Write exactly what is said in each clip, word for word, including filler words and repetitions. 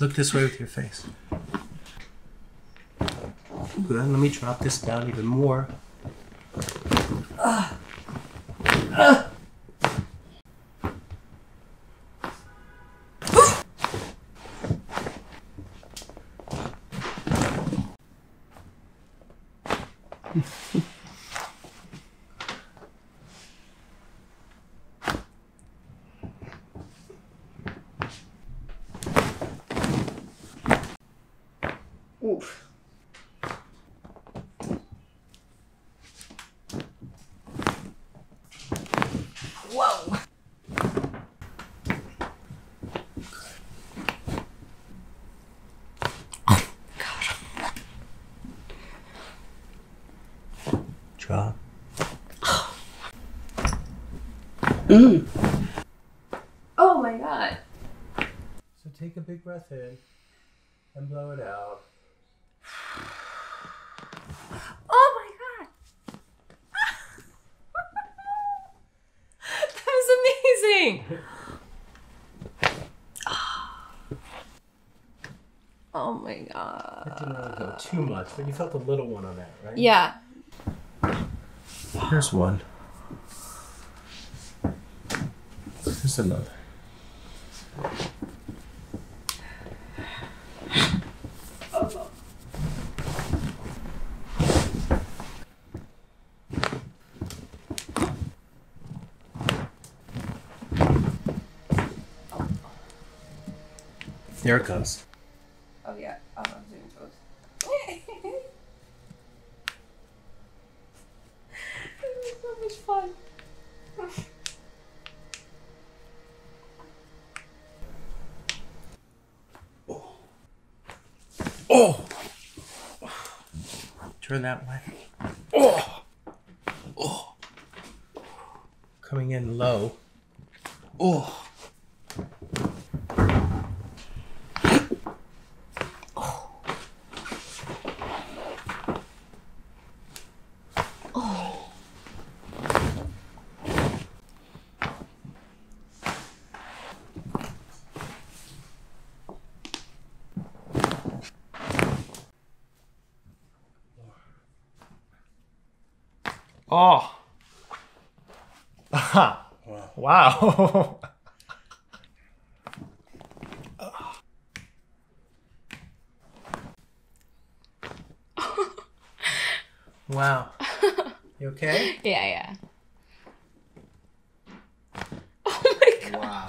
Look this way with your face. Good. Let me drop this down even more. Ah. Ah. Oof. Whoa. Oh, God. Drop. Oh. Mm. Oh my God. So take a big breath in and blow it out. Oh my God! That was amazing! Oh my God. That didn't really go too much, but you felt the little one on that, right? Yeah. Here's one. Here's another. Here it comes. Oh yeah, oh, I'm doing toes. This is so much fun. Oh. Oh. Turn that way. Oh. Oh. Coming in low. Oh. Oh. Aha. Wow. Wow. Wow. You okay? Yeah, yeah. Oh my God. Wow.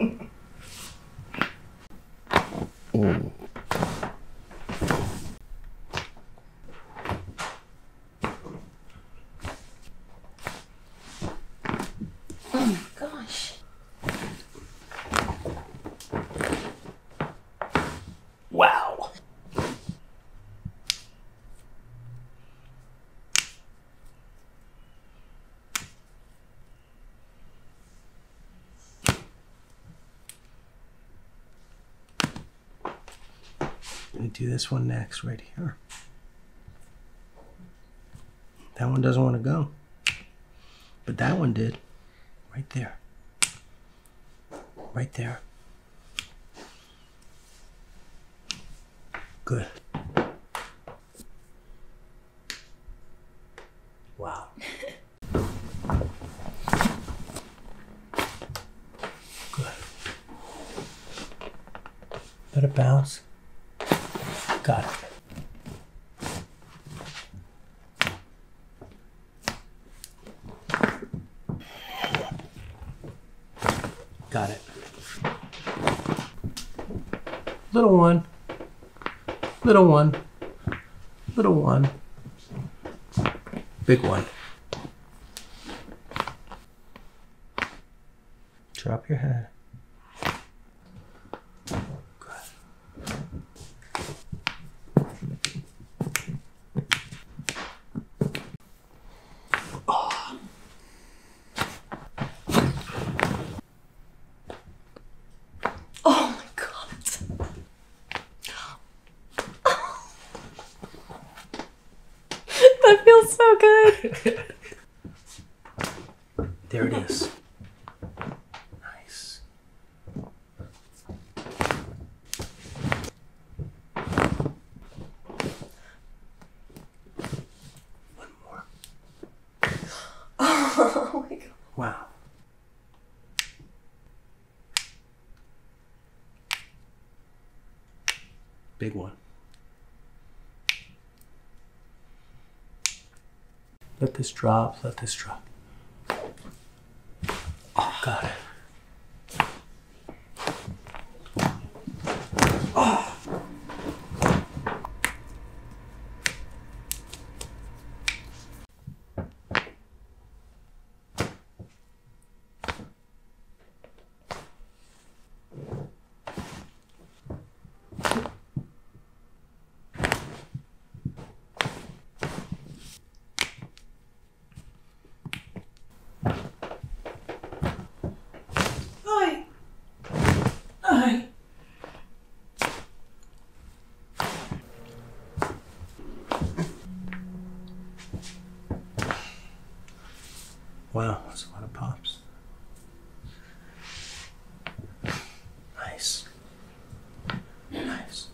Mm. Oh my gosh. Wow. Going to do this one next, right here. That one doesn't want to go, but that one did. Right there. Right there. Good. Wow. Good. Let it bounce. Got it. Got it. little one, little one, little one, big one. Drop your head. That feels so good. There it is. Nice. One more. Oh my God. Wow. Big one. Let this drop, let this drop. Oh, got it. Oh. Wow, that's a lot of pops. Nice. Nice.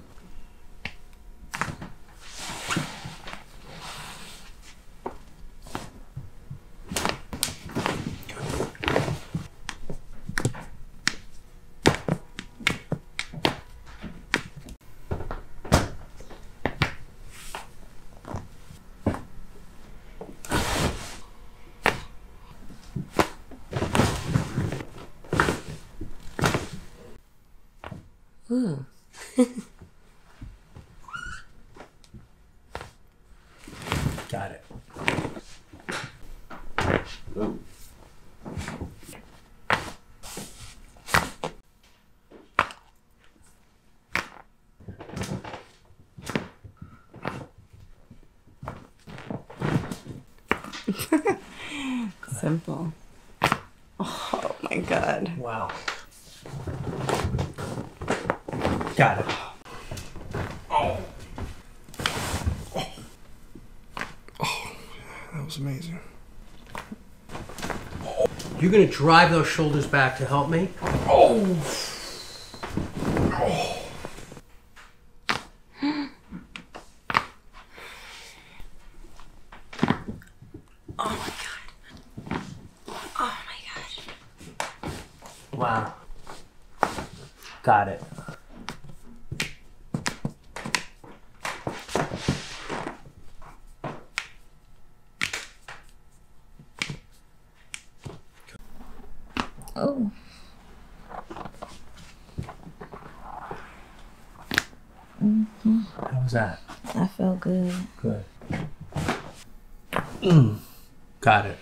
Ooh. Got it. Ooh. Simple. Oh my God. Wow. Got it. Oh. Oh. Oh, that was amazing. Oh. You're gonna drive those shoulders back to help me? Oh. Oh. Oh my God. Oh my God. Wow. Got it. Oh. Mm-hmm. How was that? I felt good. Good. Mm. Got it.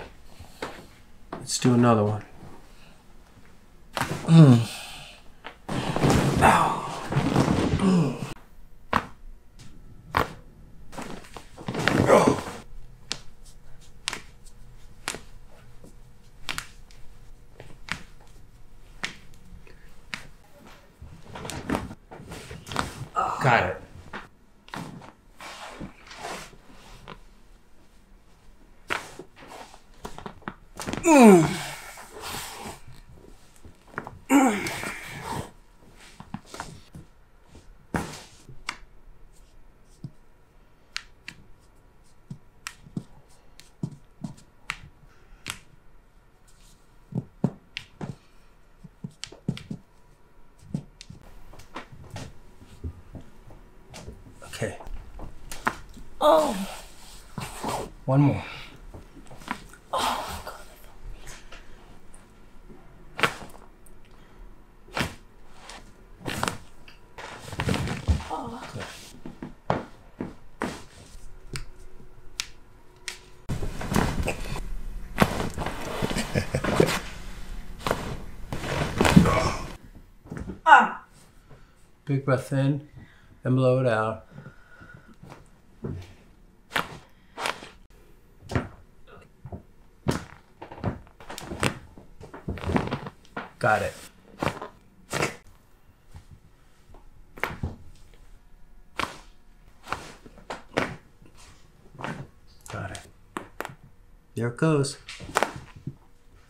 Let's do another one. Mm. Ow. Mm. Got it. Mm. Mm. Okay. Oh. One more. Oh my God, that felt amazing. Ah. Big breath in and blow it out. Got it. Got it. There it goes.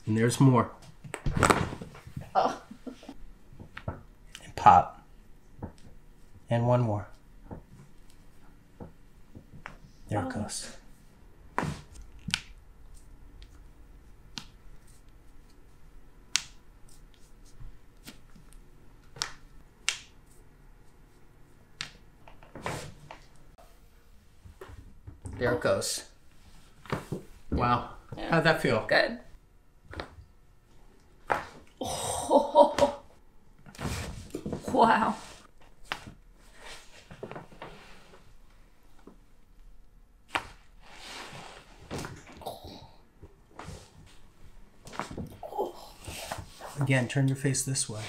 And there's more. Oh. And pop. And one more. There oh. it goes. There it goes. Wow. Yeah. How'd that feel? Good. Oh. Wow. Again, turn your face this way.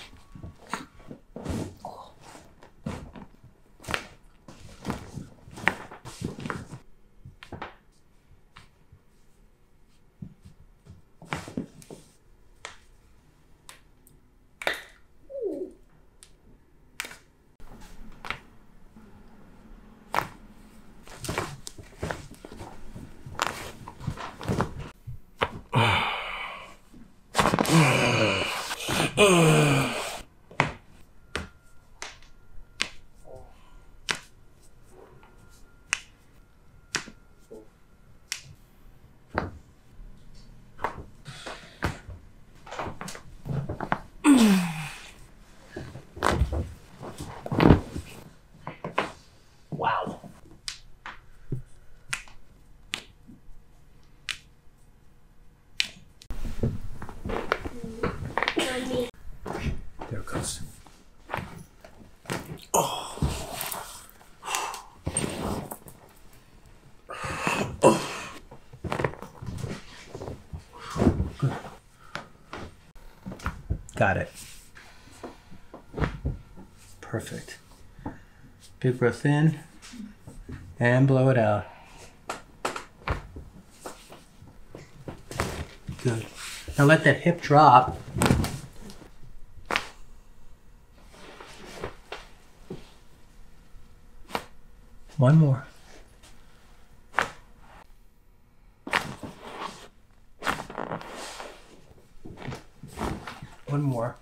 Wow. There it goes. Oh. Oh. Good. Got it. Perfect. Big breath in and blow it out. Good. Now let that hip drop. One more. One more.